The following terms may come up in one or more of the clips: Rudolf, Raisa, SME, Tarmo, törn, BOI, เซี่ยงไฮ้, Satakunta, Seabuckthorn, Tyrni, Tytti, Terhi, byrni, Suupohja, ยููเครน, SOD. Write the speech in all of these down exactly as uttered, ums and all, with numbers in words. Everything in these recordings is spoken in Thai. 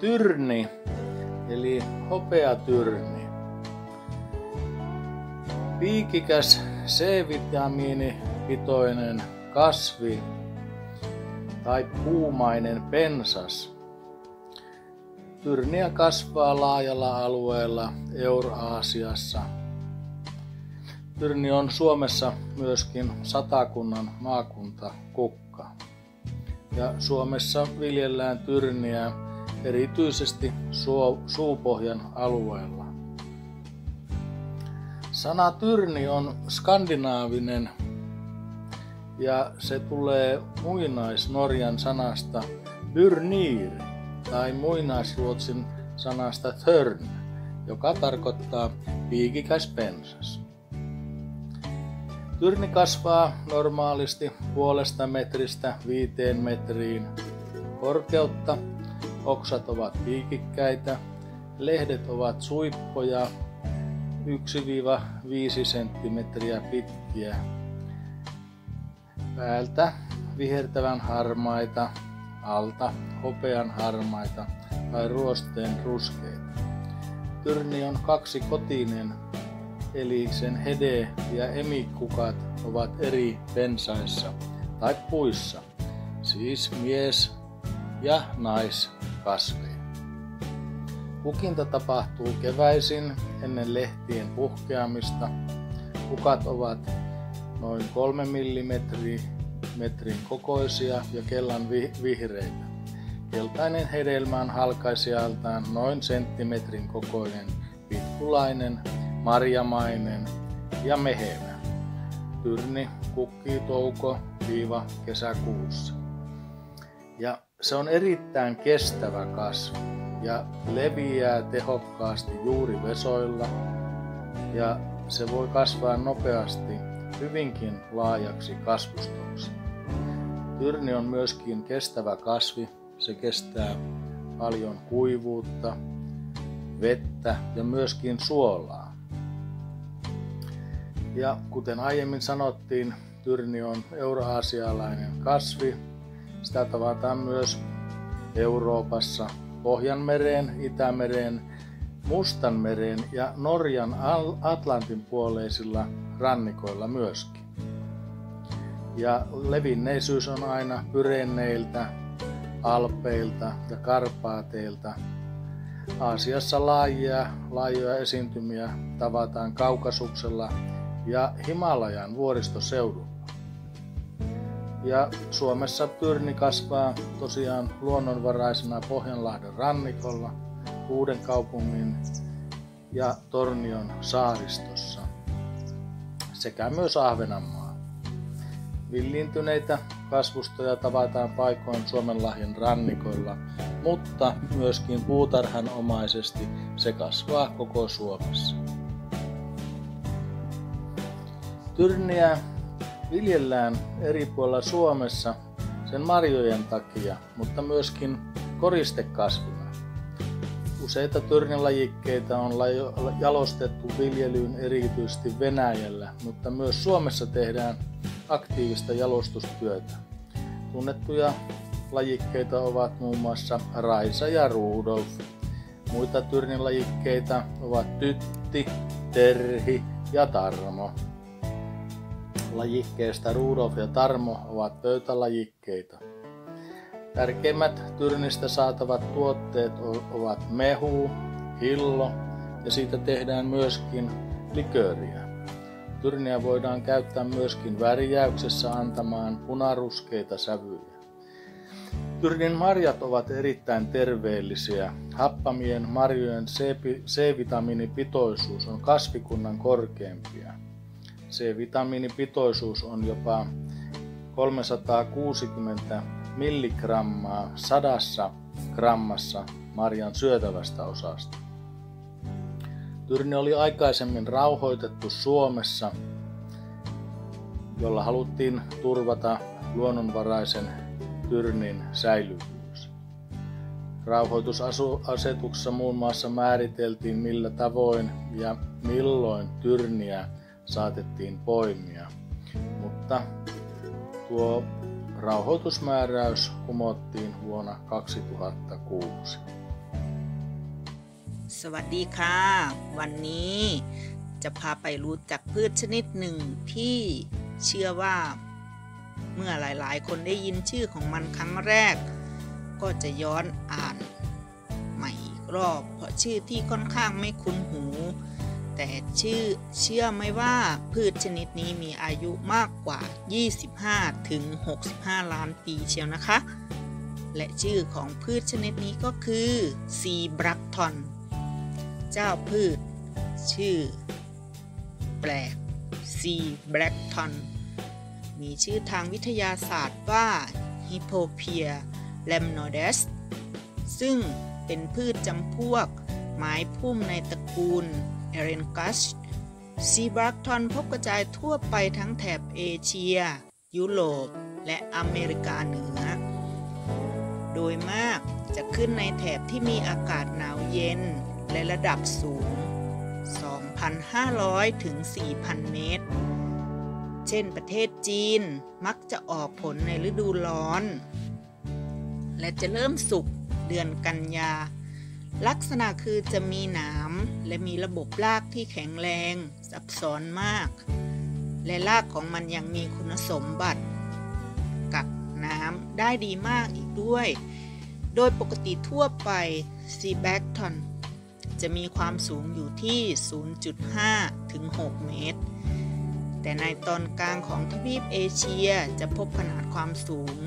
Tyrni, eli hopeatyrni. Piikikäs C-vitamiinipitoinen kasvi tai puumainen pensas. Tyrniä kasvaa laajalla alueella Euraasiassa. Tyrni on Suomessa myöskin Satakunnan maakuntakukka. Ja Suomessa viljellään tyrniä erityisesti Suupohjan alueella. Sana tyrni on skandinaavinen ja se tulee muinaisnorjan sanasta byrnir tai muinaisruotsin sanasta törn, joka tarkoittaa piikikäs pensas. Tyrni kasvaa normaalisti puolesta metristä viiteen metriin korkeutta, oksat ovat piikikkäitä, lehdet ovat suippoja yksi viiva viisi senttimetriä pitkiä, päältä vihertävän harmaita, alta hopean harmaita tai ruosteen ruskeita. Tyrni on kaksikotinen, eli sen hede- ja emikukat ovat eri pensaissa tai puissa, siis mies- ja naiskasveja. Kukinta tapahtuu keväisin ennen lehtien puhkeamista. Kukat ovat noin kolme millimetrin kokoisia ja kellan vi- vihreitä. Keltainen hedelmä on halkaisijaltaan noin senttimetrin kokoinen, pitkulainen, marjamainen ja mehevä. Tyrni kukkii touko-kesäkuussa. Ja se on erittäin kestävä kasvi ja leviää tehokkaasti juurivesoilla, ja se voi kasvaa nopeasti hyvinkin laajaksi kasvustoksi. Tyrni on myöskin kestävä kasvi, se kestää paljon kuivuutta, vettä ja myöskin suolaa. Ja kuten aiemmin sanottiin, tyrni on euroaasialainen kasvi. Sitä tavataan myös Euroopassa, Pohjanmereen, Itämereen, Mustanmereen ja Norjan Atlantin puoleisilla rannikoilla myöskin. Ja levinneisyys on aina Pyreneiltä, Alpeilta ja Karpaateilta. Aasiassa laajia, laajoja esiintymiä tavataan Kaukasuksella ja Himalajan vuoristoseudulla. Ja Suomessa tyrni kasvaa tosiaan luonnonvaraisena Pohjanlahden rannikolla, Uudenkaupungin ja Tornion saaristossa sekä myös Ahvenanmaa. Villiintyneitä kasvustoja tavataan paikoin Suomenlahden rannikoilla, mutta myöskin puutarhanomaisesti se kasvaa koko Suomessa. Tyrniä viljellään eri puolilla Suomessa sen marjojen takia, mutta myöskin koristekasvina. Useita tyrnilajikkeita on jalostettu viljelyyn erityisesti Venäjällä, mutta myös Suomessa tehdään aktiivista jalostustyötä. Tunnettuja lajikkeita ovat muun muassa Raisa ja Rudolf. Muita tyrnilajikkeita ovat Tytti, Terhi ja Tarmo. Lajikkeista Rudolf ja Tarmo ovat pöytälajikkeita. Tärkeimmät tyrnistä saatavat tuotteet ovat mehu, hillo ja siitä tehdään myöskin likööriä. Tyrniä voidaan käyttää myöskin värjäyksessä antamaan punaruskeita sävyjä. Tyrnin marjat ovat erittäin terveellisiä. Happamien marjojen C-vitamiinipitoisuus on kasvikunnan korkeimpia. C-vitamiinipitoisuus on jopa kolmesataakuusikymmentä milligrammaa sadassa grammassa marjan syötävästä osasta. Tyrni oli aikaisemmin rauhoitettu Suomessa, jolla haluttiin turvata luonnonvaraisen tyrnin säilyvyys. Rauhoitusasetuksessa muun muassa määriteltiin, millä tavoin ja milloin tyrniä saatettiin poimia, mutta tuo rauhoitusmääräys kumottiin vuonna kaksituhattakuusi. สวัสดีค่ะวันนี้จะพาไปรู้จักพืชชนิดหนึ่งที่เชื่อว่าเมื่อหลายๆคนได้ยินชื่อของมันครั้งแรกก็จะย้อนอ่านใหม่อีกรอบเพราะชื่อที่ค่อนข้างไม่คุ้นหูแต่ชื่อเชื่อไหมว่าพืชชนิดนี้มีอายุมากกว่ายี่สิบห้าถึงหกสิบห้าล้านปีเชียวนะคะและชื่อของพืชชนิดนี้ก็คือซีบรักทอนเจ้าพืชชื่อแปลกซีบรักทอนมีชื่อทางวิทยาศาสตร์ว่าฮิปโปเพียแลมโนเดสซึ่งเป็นพืชจำพวกไม้พุ่มในตระกูลเอเรนกัสซีบรักทอนพบกระจายทั่วไปทั้งแถบเอเชียยุโรปและอเมริกาเหนือโดยมากจะขึ้นในแถบที่มีอากาศหนาวเย็นและระดับสูง สองพันห้าร้อยถึงสี่พัน เมตรเช่นประเทศจีนมักจะออกผลในฤดูร้อนและจะเริ่มสุกเดือนกันยาลักษณะคือจะมีหนามและมีระบบรากที่แข็งแรงซับซ้อนมากและรากของมันยังมีคุณสมบัติกักน้ำได้ดีมากอีกด้วยโดยปกติทั่วไปซีแบคทอนจะมีความสูงอยู่ที่ ศูนย์จุดห้าถึงหก เมตรแต่ในตอนกลางของทวีปเอเชียจะพบขนาดความสูง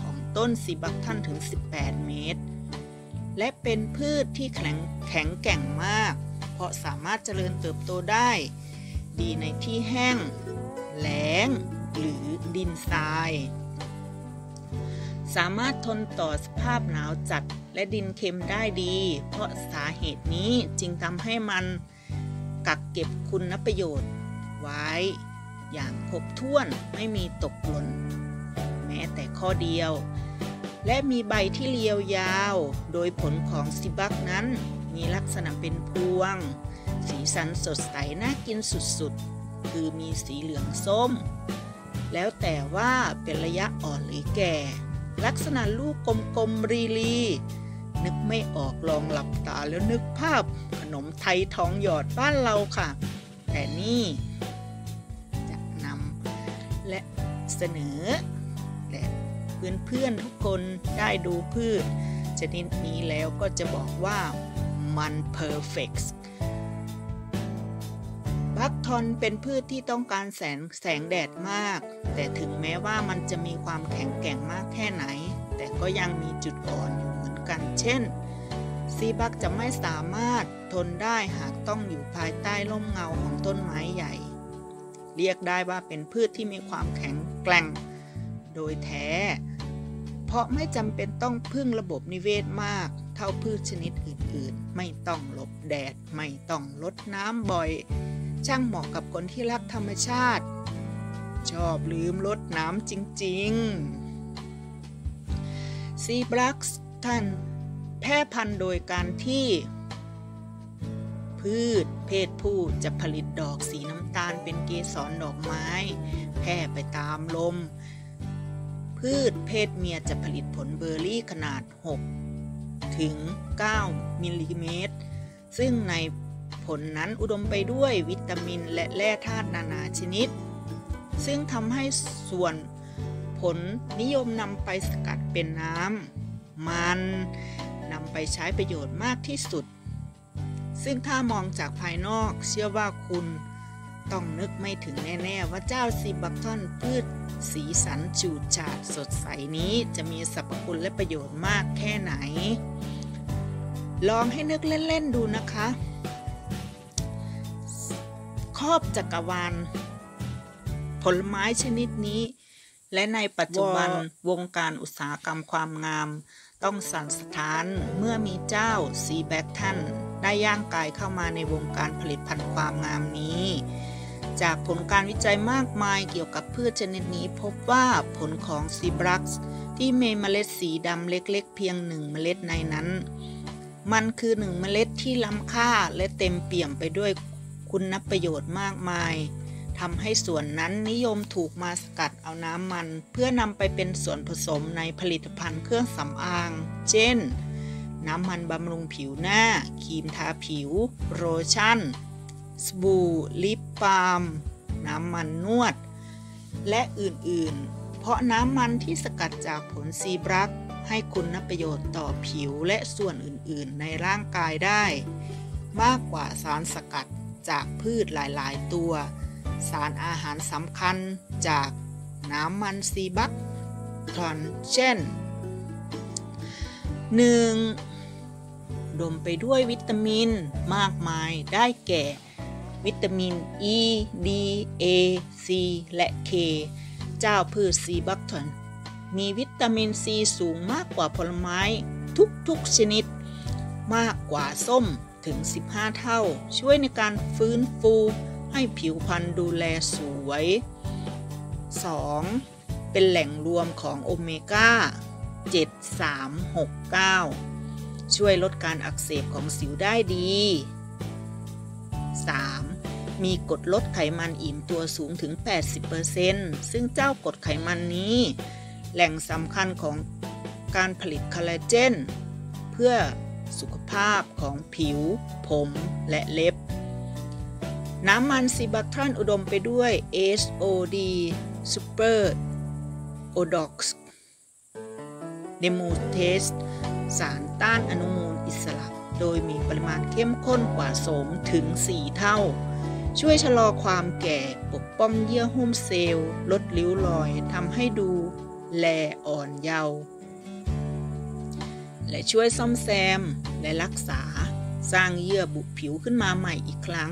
ของต้นซีแบคทอนถึงสิบแปด เมตรและเป็นพืชที่แข็งแข็งแกร่งมากเพราะสามารถเจริญเติบโตได้ดีในที่แห้งแล้งหรือดินทรายสามารถทนต่อสภาพหนาวจัดและดินเค็มได้ดีเพราะสาเหตุนี้จึงทำให้มันกักเก็บคุณประโยชน์ไว้อย่างครบถ้วนไม่มีตกหล่นแม้แต่ข้อเดียวและมีใบที่เรียวยาวโดยผลของซีบักนั้นมีลักษณะเป็นพวงสีสันสดใสน่ากินสุดๆคือมีสีเหลืองส้มแล้วแต่ว่าเป็นระยะอ่อนหรือแก่ลักษณะลูกกลมๆรีรีนึกไม่ออกลองหลับตาแล้วนึกภาพขนมไทยทองหยอดบ้านเราค่ะแต่นี่จะนำและเสนอและเพื่อนๆทุกคนได้ดูพืชชนิดนี้แล้วก็จะบอกว่ามันเพอร์เฟกต์บักทอนเป็นพืชที่ต้องการแสงแสงแดดมากแต่ถึงแม้ว่ามันจะมีความแข็งแกร่งมากแค่ไหนแต่ก็ยังมีจุดอ่อนอยู่เหมือนกันเช่นซีบักจะไม่สามารถทนได้หากต้องอยู่ภายใต้ร่มเงาของต้นไม้ใหญ่เรียกได้ว่าเป็นพืชที่มีความแข็งแกร่งโดยแท้เพราะไม่จำเป็นต้องพึ่งระบบนิเวศมากเท่าพืชชนิดอื่นๆไม่ต้องหลบแดดไม่ต้องรดน้ำบ่อยช่างเหมาะกับคนที่รักธรรมชาติชอบลืมรดน้ำจริงๆซีบรักทอนแพร่พันธุ์โดยการที่พืชเพศผู้จะผลิตดอกสีน้ำตาลเป็นเกสรดอกไม้แพร่ไปตามลมพืชเพศเมียจะผลิตผลเบอร์รี่ขนาดหกถึงเก้ามิลลิเมตรซึ่งในผลนั้นอุดมไปด้วยวิตามินและแร่ธาตุนานาชนิดซึ่งทำให้ส่วนผลนิยมนำไปสกัดเป็นน้ำมันนำไปใช้ประโยชน์มากที่สุดซึ่งถ้ามองจากภายนอกเชื่อว่าคุณต้องนึกไม่ถึงแน่ๆว่าเจ้าซีบักทอนพืชสีสันฉูดฉาดสดใสนี้จะมีสรรพคุณและประโยชน์มากแค่ไหนลองให้นึกเล่นๆดูนะคะครอบจักรวาลผลไม้ชนิดนี้และในปัจจุบันวงการอุตสาหกรรมความงามต้องสั่นสะท้านเมื่อมีเจ้าซีแบคทันได้ย่างกายเข้ามาในวงการผลิตภัณฑ์ความงามนี้จากผลการวิจัยมากมายเกี่ยวกับพืชชนิดนี้พบว่าผลของซีบรักที่มีเมล็ดสีดำเล็กๆเพียงหนึ่งเมล็ดในนั้นมันคือหนึ่งเมล็ดที่ล้ำค่าและเต็มเปี่ยมไปด้วยคุณประโยชน์มากมายทำให้ส่วนนั้นนิยมถูกมาสกัดเอาน้ำมันเพื่อนำไปเป็นส่วนผสมในผลิตภัณฑ์เครื่องสำอางเช่น น้ำมันบำรุงผิวหน้าครีมทาผิวโลชั่นสบู่ลิปบาล์มน้ำมันนวดและอื่นๆเพราะน้ำมันที่สกัดจากผลซีบรักให้คุณประโยชน์ต่อผิวและส่วนอื่นๆในร่างกายได้มากกว่าสารสกัดจากพืชหลายๆตัวสารอาหารสำคัญจากน้ำมันซีบักเช่น หนึ่ง ดมไปด้วยวิตามินมากมายได้แก่วิตามิน E, D, A, C และ K เจ้าพืชซีบักทอนมีวิตามินซีสูงมากกว่าผลไม้ทุกๆชนิดมากกว่าส้มถึงสิบห้าเท่าช่วยในการฟื้นฟูให้ผิวพรรณดูแลสวย สอง เป็นแหล่งรวมของโอเมก้าเจ็ด สาม หก เก้าช่วยลดการอักเสบของสิวได้ดี สาม มีกรดลดไขมันอิ่มตัวสูงถึง แปดสิบเปอร์เซ็นต์ ซึ่งเจ้ากรดไขมันนี้แหล่งสำคัญของการผลิตคอลลาเจนเพื่อสุขภาพของผิวผมและเล็บน้ำมันซีบักทรอนอุดมไปด้วย เอส โอ ดี Super Odox Demutase สารต้านอนุมูลอิสระโดยมีปริมาณเข้มข้นกว่าโสมถึงสี่เท่าช่วยชะลอความแก่ปกป้องเยื่อหุ้มเซลล์ลดริ้วรอยทำให้ดูแลอ่อนเยาว์และช่วยซ่อมแซมและรักษาสร้างเยื่อบุผิวขึ้นมาใหม่อีกครั้ง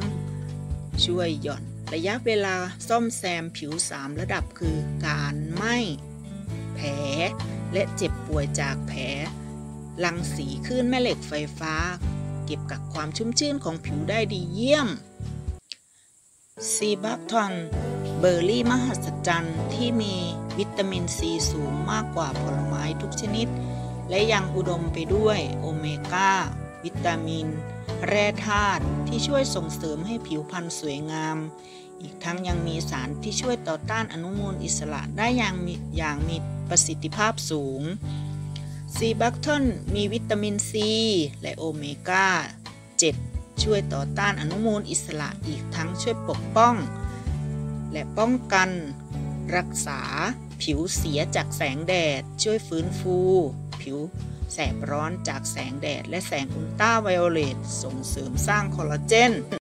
ช่วยหย่อนระยะเวลาซ่อมแซมผิวสามระดับคือการไหม้แผลและเจ็บป่วยจากแผลรังสีคลื่นแม่เหล็กไฟฟ้าเก็บกักความชุ่มชื่นของผิวได้ดีเยี่ยมซีบักทอนเบอร์รี่มหัศจรรย์ที่มีวิตามินซีสูงมากกว่าผลไม้ทุกชนิดและยังอุดมไปด้วยโอเมก้าวิตามินแร่ธาตุที่ช่วยส่งเสริมให้ผิวพรรณสวยงามอีกทั้งยังมีสารที่ช่วยต่อต้านอนุมูลอิสระได้อย่างมีอย่างมีประสิทธิภาพสูงซีบักทอนมีวิตามินซีและโอเมก้าเจ็ดช่วยต่อต้านอนุมูลอิสระอีกทั้งช่วยปกป้องและป้องกันรักษาผิวเสียจากแสงแดดช่วยฟื้นฟูผิวแสบร้อนจากแสงแดดและแสงอุลตราไวโอเลตส่งเสริมสร้างคอลลาเจน